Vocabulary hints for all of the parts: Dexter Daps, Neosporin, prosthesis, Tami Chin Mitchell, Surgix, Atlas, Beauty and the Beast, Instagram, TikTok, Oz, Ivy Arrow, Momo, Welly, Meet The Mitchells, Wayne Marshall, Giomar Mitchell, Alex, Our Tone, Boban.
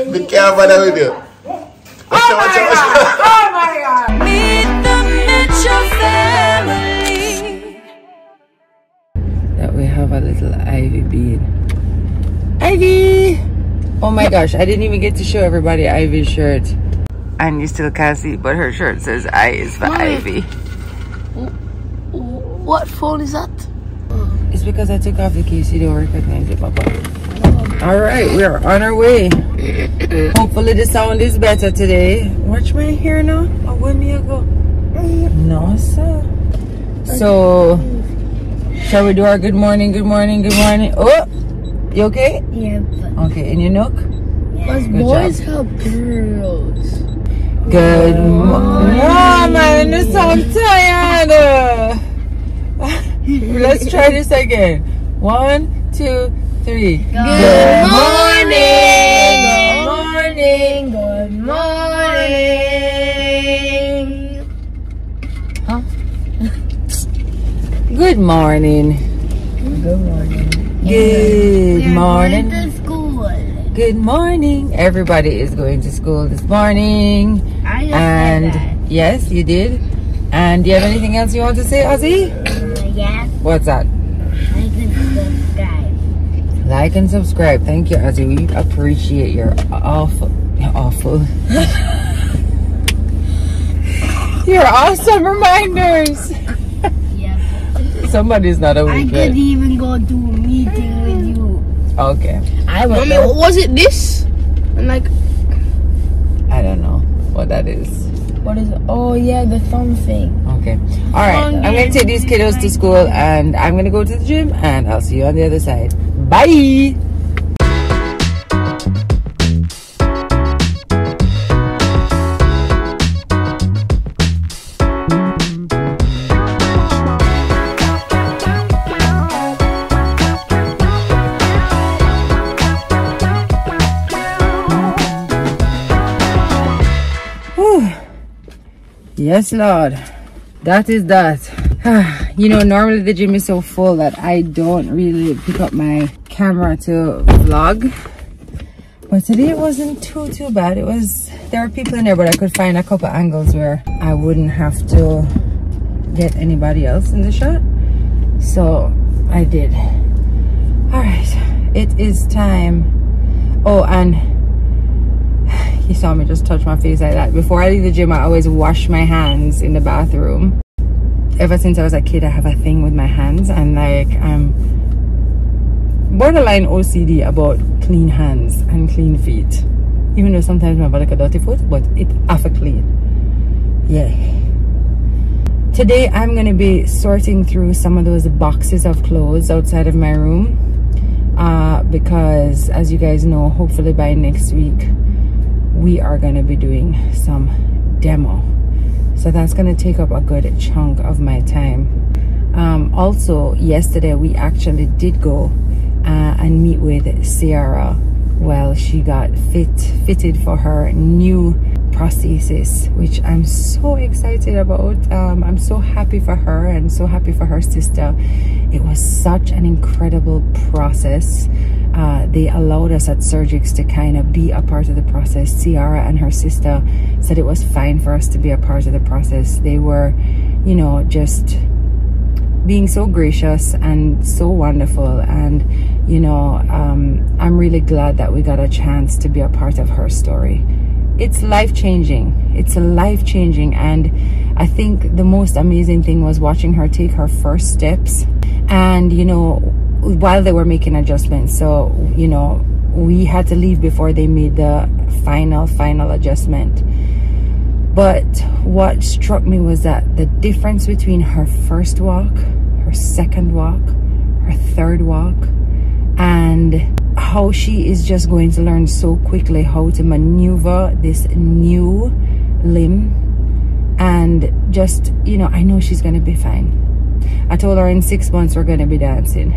The camera that we do. Watch out. Oh my God. Meet the Mitchell family. That we have a little Ivy bean. Ivy! Oh my gosh, I didn't even get to show everybody Ivy's shirt. And you still can't see, but her shirt says I is for Ivy. What phone is that? It's because I took off the case, you don't recognize it, Papa. All right, we are on our way. Hopefully the sound is better today. Watch my hair now. Or where me I go? No, sir. So, shall we do our good morning, good morning, good morning? Oh, you okay? Yeah. Okay, in your nook? Because boys help girls. Good morning. Oh, man, I'm so tired. Let's try this again. 1, 2, 3. Good morning. Good morning. Good morning. Huh? Good morning. Good morning. Good morning. Good morning. Everybody is going to school this morning. I heard that. Yes, you did. And do you have anything else you want to say, Ozzy? Yes. What's that? Like and subscribe. Like and subscribe. Thank you, Ozzy. We appreciate your your awesome reminders. Yep. Somebody's not over. I couldn't even go to a meeting with you. Okay. Mommy, was it this? And like, I don't know what that is. What is it? Oh yeah, the thumb thing. Okay. All right. I'm gonna take these kiddos to school, and I'm gonna go to the gym, and I'll see you on the other side. Bye. Yes, Lord, that is that. You know, normally the gym is so full that I don't really pick up my camera to vlog, but today it wasn't too bad. It was, there were people in there, but I could find a couple angles where I wouldn't have to get anybody else in the shot, so I did. All right, it is time. Oh, and you saw me just touch my face like that. Before I leave the gym, I always wash my hands in the bathroom. Ever since I was a kid, I have a thing with my hands, and like I'm borderline OCD about clean hands and clean feet. Even though sometimes I have like a dirty foot, but it's half a clean. Yeah. Today I'm gonna be sorting through some of those boxes of clothes outside of my room, because as you guys know, hopefully by next week we are going to be doing some demo, so that's going to take up a good chunk of my time. Also, yesterday we actually did go and meet with Sierra while she got fitted for her new prosthesis, which I'm so excited about. I'm so happy for her and so happy for her sister. It was such an incredible process. They allowed us at Surgix to kind of be a part of the process. Ciara and her sister said it was fine for us to be a part of the process. They were, you know, just being so gracious and so wonderful. And, you know, I'm really glad that we got a chance to be a part of her story. It's life-changing. It's life-changing. And I think the most amazing thing was watching her take her first steps. And, you know, while they were making adjustments, so you know we had to leave before they made the final adjustment. But what struck me was that the difference between her first walk, her second walk, her third walk, and how she is just going to learn so quickly how to maneuver this new limb. And just, you know, I know she's gonna be fine. I told her in 6 months we're going to be dancing,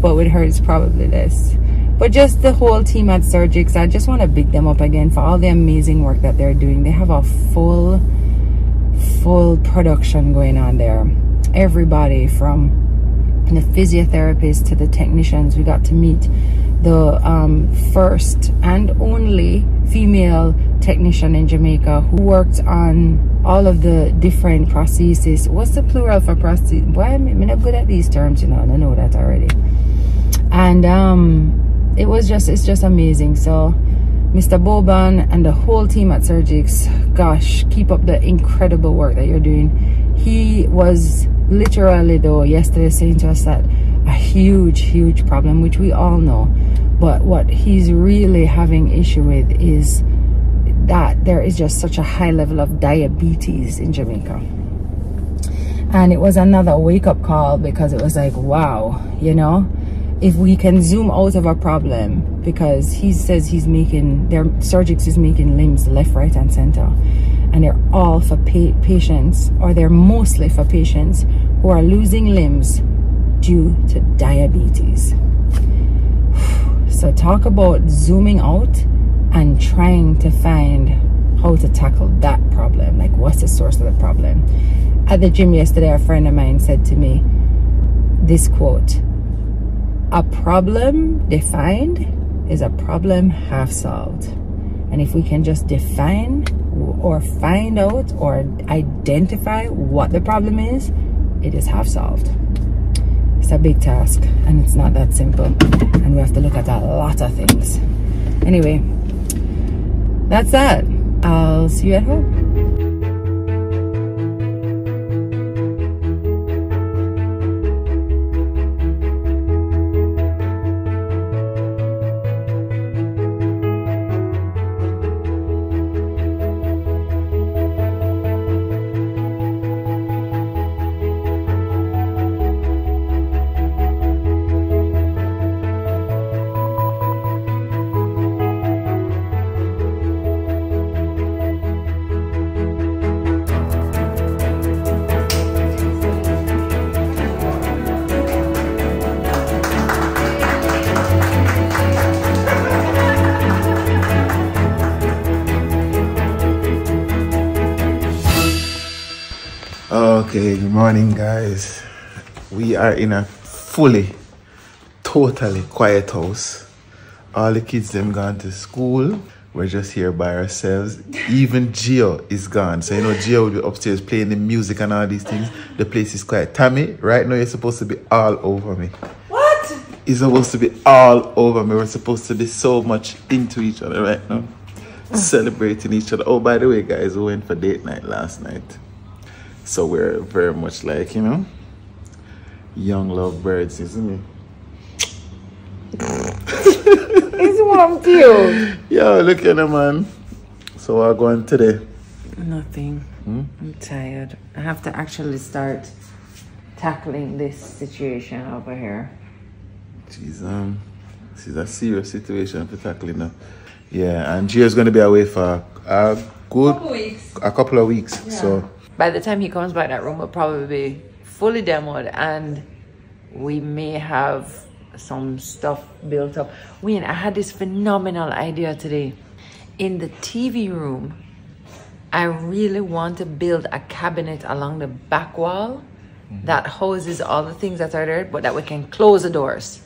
but with her it's probably less. But just the whole team at Surgix, I just want to big them up again for all the amazing work that they're doing. They have a full production going on there. Everybody from the physiotherapists to the technicians, we got to meet the first and only female technician in Jamaica who worked on all of the different prostheses. What's the plural for prosthesis? Why am I not good at these terms, you know? I know that already. And it was just, it's just amazing. So Mr. Boban and the whole team at Surgix, gosh, keep up the incredible work that you're doing. He was literally, though, yesterday saying to us that a huge problem, which we all know, but what he's really having issue with is that there is just such a high level of diabetes in Jamaica. And it was another wake-up call, because it was like, wow, you know, if we can zoom out of a problem, because he says he's making, their Surgix is making limbs left, right and center, and they're all for patients, or they're mostly for patients who are losing limbs due to diabetes. So talk about zooming out and trying to find how to tackle that problem. Like, what's the source of the problem? At the gym yesterday, a friend of mine said to me this quote: a problem defined is a problem half solved. And if we can just define or find out or identify what the problem is, it is half solved. It's a big task, and it's not that simple, and we have to look at a lot of things. Anyway, that's that. I'll see you at home. Okay, good morning guys. We are in a fully, totally quiet house. All the kids them gone to school. We're just here by ourselves. Even Gio is gone. So you know Gio will be upstairs playing the music and all these things. The place is quiet. Tammy, right now you're supposed to be all over me. What? You're supposed to be all over me. We're supposed to be so much into each other right now. Celebrating each other. Oh, by the way guys, we went for date night last night. So we're very much like, you know, young lovebirds, isn't it? It's warm too. Yo, look at them, man. So what are going today? Nothing. I'm tired. I have to actually start tackling this situation over here. Jeez, this is a serious situation to tackle now. Yeah, and Gio's going to be away for a good couple of weeks. Yeah. So by the time he comes back, that room will probably be fully demoed, and we may have some stuff built up. Wayne, I had this phenomenal idea today. In the TV room, I really want to build a cabinet along the back wall that houses all the things that are there, but that we can close the doors.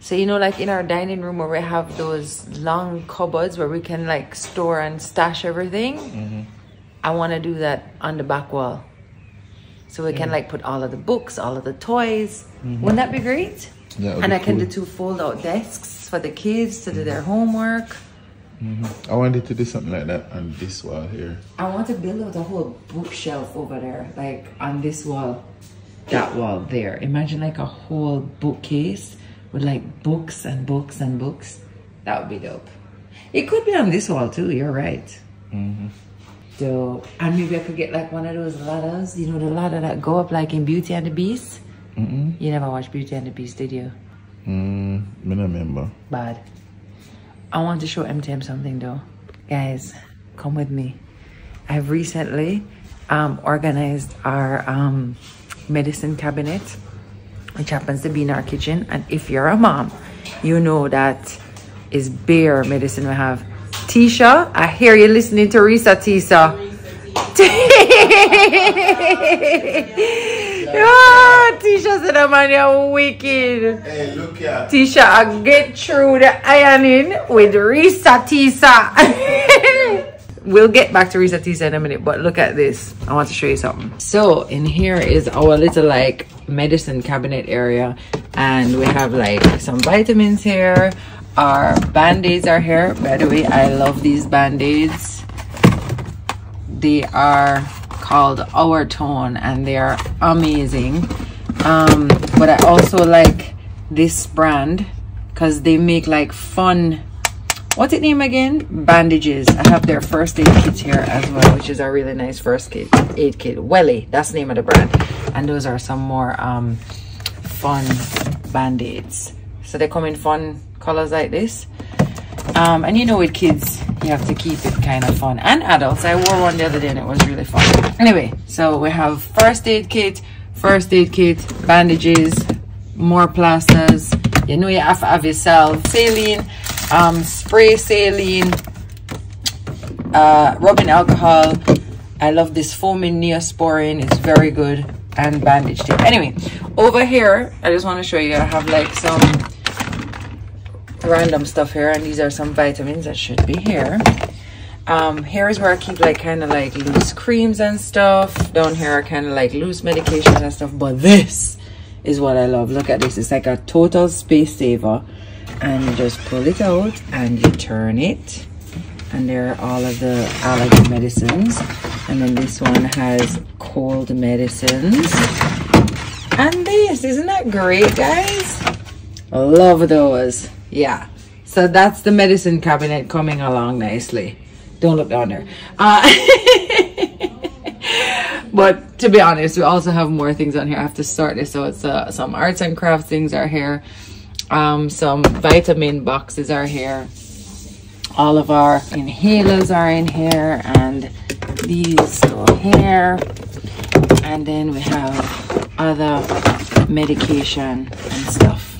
So, you know, like in our dining room where we have those long cupboards where we can like store and stash everything. I want to do that on the back wall, so we can like put all of the books, all of the toys. Wouldn't that be great? Yeah, and I can do two fold-out desks for the kids to do their homework. I wanted to do something like that on this wall here. I want to build out a whole bookshelf over there, like on this wall, that wall there. Imagine like a whole bookcase with like books and books and books. That would be dope. It could be on this wall too, you're right. So, and maybe I could get like one of those ladders, you know, the ladder that go up like in Beauty and the Beast. You never watched Beauty and the Beast, did you? I don't remember. Bad. I want to show MTM something though. Guys, come with me. I've recently organized our medicine cabinet, which happens to be in our kitchen. And if you're a mom, you know that is bare medicine we have. Tisha, I hear you listening, Teresa Tisa. Ah, Tisha said I'm on your wicked. Hey, look here. Tisha, I get through the ironing with Risa Tisa. We'll get back to Risa Tisa in a minute, but look at this. I want to show you something. So in here is our little like medicine cabinet area, and we have like some vitamins here. Our band-aids are here. By the way, I love these band-aids. They are called Our Tone and they are amazing. But I also like this brand because they make like fun, what's it name again? Bandages. I have their first aid kit here as well, which is a really nice first aid kit. Welly, that's the name of the brand. And those are some more fun band-aids. So they come in fun colors like this. And you know, with kids, you have to keep it kind of fun. And adults, I wore one the other day and it was really fun. Anyway, so we have first aid kit, bandages, more plasters. You know, you have to have yourself saline, spray saline, rubbing alcohol. I love this foaming neosporin. It's very good. And bandage tape. Anyway, over here, I just want to show you, I have like some random stuff here, and these are some vitamins that should be here. Here is where I keep like kind of like loose creams and stuff. Down here are kind of like loose medications and stuff, but this is what I love. Look at this. It's like a total space saver, and you just pull it out and you turn it, and there are all of the allergy medicines. And then this one has cold medicines, and this, isn't that great, guys? Love those. Yeah, so that's the medicine cabinet coming along nicely. Don't look down there. But to be honest, we also have more things on here. I have to sort this. So it's some arts and crafts things are here. Some vitamin boxes are here. All of our inhalers are in here, and these go here. And then we have other medication and stuff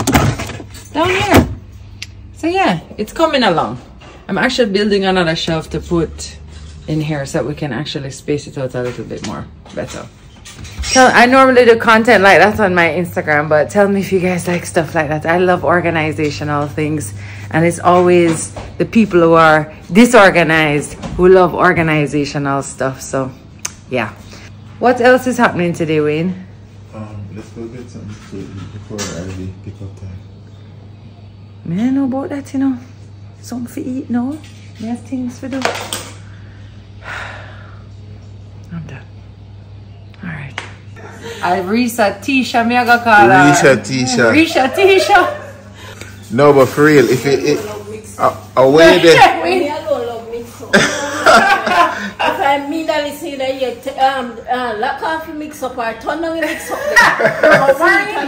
down here. So yeah, it's coming along. I'm actually building another shelf to put in here so that we can actually space it out a little bit more better. So I normally do content like that on my Instagram, but tell me if you guys like stuff like that. I love organizational things, and it's always the people who are disorganized who love organizational stuff. So yeah. What else is happening today, Wayne? Let's go get something to eat before early pick-up time. Man, I know about that, you know. Something to eat now. We have things for do. I'm done. All right. Risa Tisha, me I go call her. Risa Tisha. No, but for real, if I mean that is in lack of mix up or turn on mix up.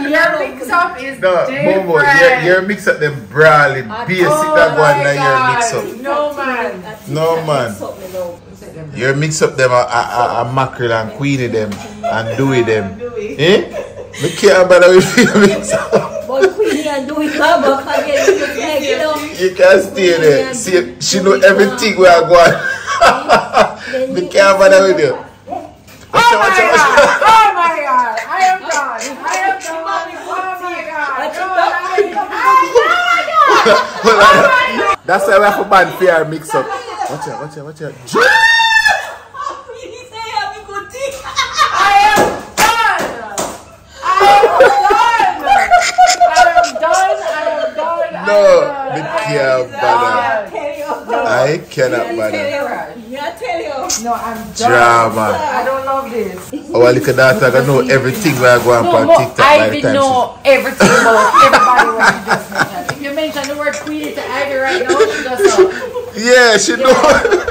Your mix up is different. Momo, your mix up them brawly basic that one like your mix up. No man. No man. Your mix up them a mackerel and queenie them and doey them. Eh? We can't bother with your mix up. But queenie and doey come up again. You can't stay there. See, she know everything we are going. The camera with you. Oh my god! I am done! Oh my god! That's why we have a band fair mix up. Watch out. I am done! I cannot bother. No, I'm done. Drama. I don't love this. Our little daughter can know everything where I go and on TikTok. I know everything about everybody when you just mentioned. If you mention the word queen to Ivy right now, she does so. Yeah, she knows.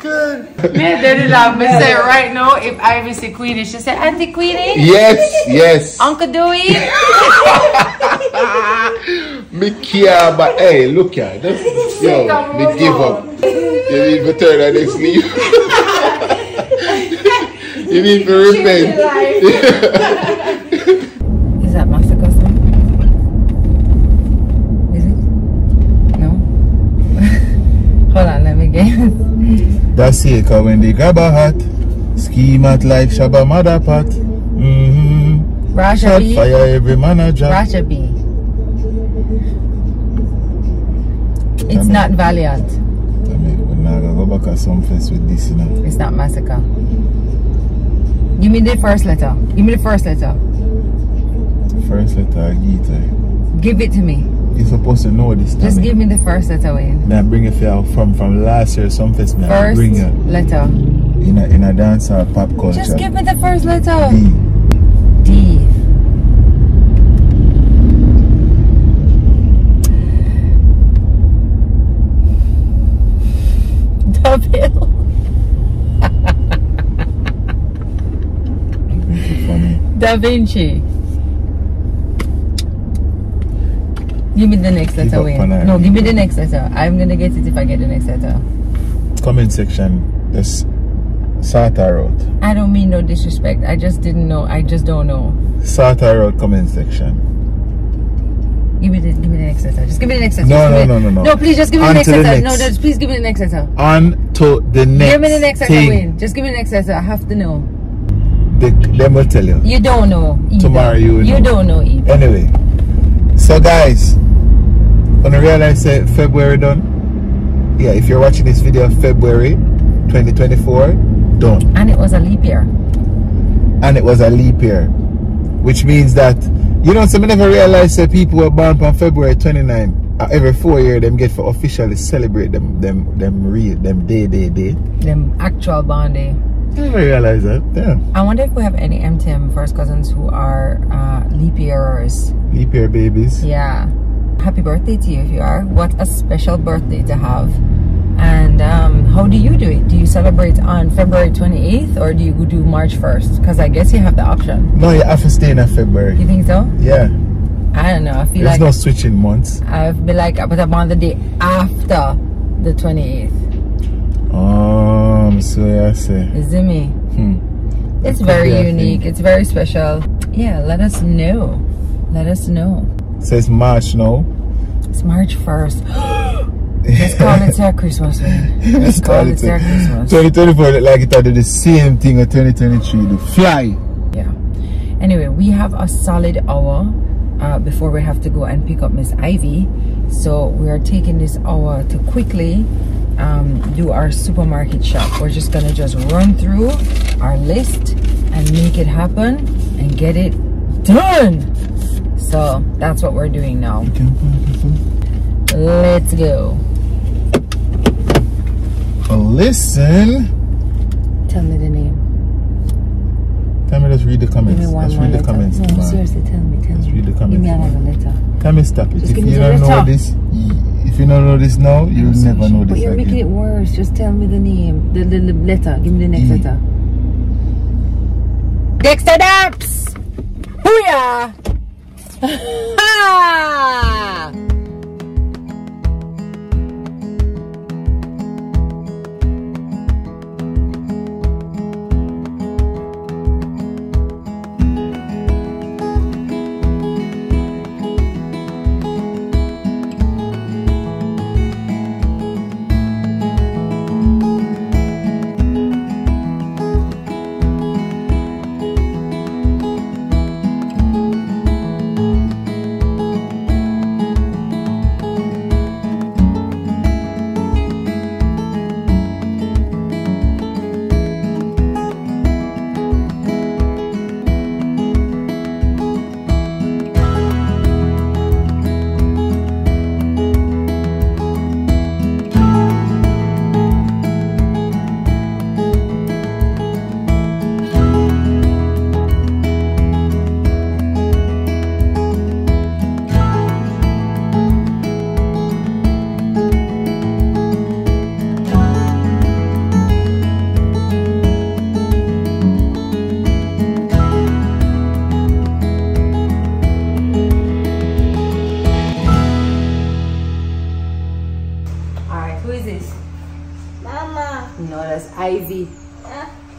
Good. Me daddy love me say right now, if Ivy say queenie, she say Auntie Queenie. Yes. Uncle Dewey. Mikia, but hey, look here. Yo, give up. You need to turn that next leaf. You need to repent. Is that Masterclass now? Is it? No? Hold on, let me guess. That's it, because when they grab a hat, Ski mat like Shabba Mada Pat. Mm-hmm. Raja B. Fire every manager. Raja B. It's not Valiant. I mean, we're not gonna go back at some place with this, you know. It's not Massacre. Give me the first letter. Give me the first letter. First letter, Gita. Give it to me. You're supposed to know this. Just give me the first letter, Wayne. Now bring it from last year, some fest. First bring it. Letter. In a dance or pop culture. Just give me the first letter. D. D. Downhill. Da Vinci. Give me the next letter, Wayne. No, give me the next letter. I'm gonna get it if I get the next letter. Comment section. This Sarta Road. I don't mean no disrespect. I just didn't know. I just don't know. Sarta Road comment section. Give me the next letter. Just give me the next letter. No. No, please just give me the next letter. No, just please give me the next letter. On to the next. Give me the next letter, Wayne. Just give me the next letter. I have to know. Them will tell you. You don't know either. Tomorrow you will know. You don't know either. Anyway. So guys, on the realize say February done. Yeah, if you're watching this video, February 2024 done. And it was a leap year. And it was a leap year. Which means that, you know, some never realize that people were born on February 29. Every 4 years them get for officially celebrate them day. Them actual born day. I never realize that. Yeah. I wonder if we have any MTM first cousins who are leap yearers. Leap year babies. Yeah. Happy birthday to you if you are. What a special birthday to have. And how do you do it? Do you celebrate on February 28th or do you do March 1st? Because I guess you have the option. No, you have to stay in February. You think so? Yeah. I don't know. I feel like there's no switching months. I've been like, but I'm on the day after the 28th. So yeah, I say. Is it me? It's very unique. It's very special. Yeah, let us know. Let us know. So it's March now. It's March 1st. Let's call it our Christmas. Let's call it our Christmas. 2024, like it did the same thing in 2023. The fly. Yeah. Anyway, we have a solid hour before we have to go and pick up Miss Ivy. So we are taking this hour to quickly do our supermarket shop. We're just gonna run through our list and make it happen and get it done. So that's what we're doing now. Let's go. Listen. Tell me the name. Tell me. Let's read the comments. Let's read the comments. No, seriously, tell me. Let's read the comments. Give me another letter. Tell me, stop it. If you don't know this. If you don't know this now, you'll never know this. But you're making it worse. Just tell me the name, the letter. Give me the next letter. Dexter Daps! Booyah! Ha!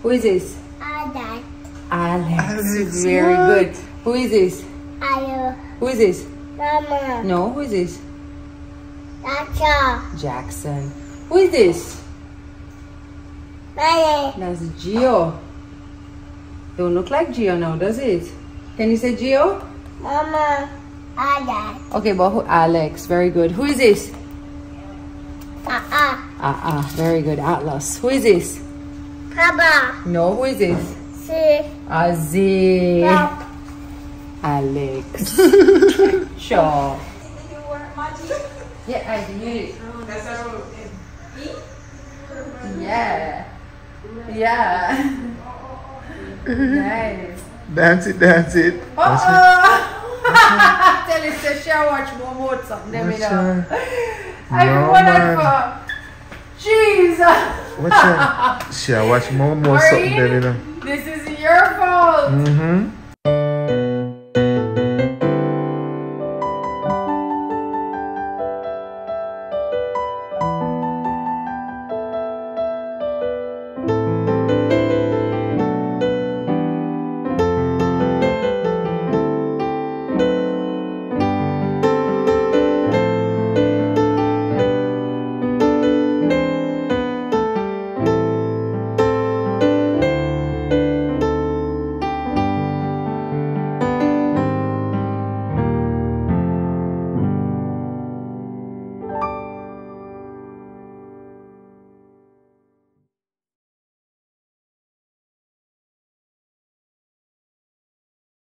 Who is this? Alex. Alex. Very good. Who is this? Io. Who is this? Mama. No, who is this? Jackson. Jackson. Who is this? Welly. That's Gio. Don't look like Gio now, does it? Can you say Gio? Mama, Alex. Okay, but who? Alex, very good. Who is this? Very good, Atlas. Who is this? Papa. No, who is this? Si. Aziz. Pop. Alex. Sure. Yeah, I did. Yeah. Yeah. Nice. Dance it, dance it. Uh-oh. Tell it to share, watch more mode something. Let me know. I'm wonderful. Jesus. Watch share, watch more mode something. Let me know. This is your fault. Mm-hmm.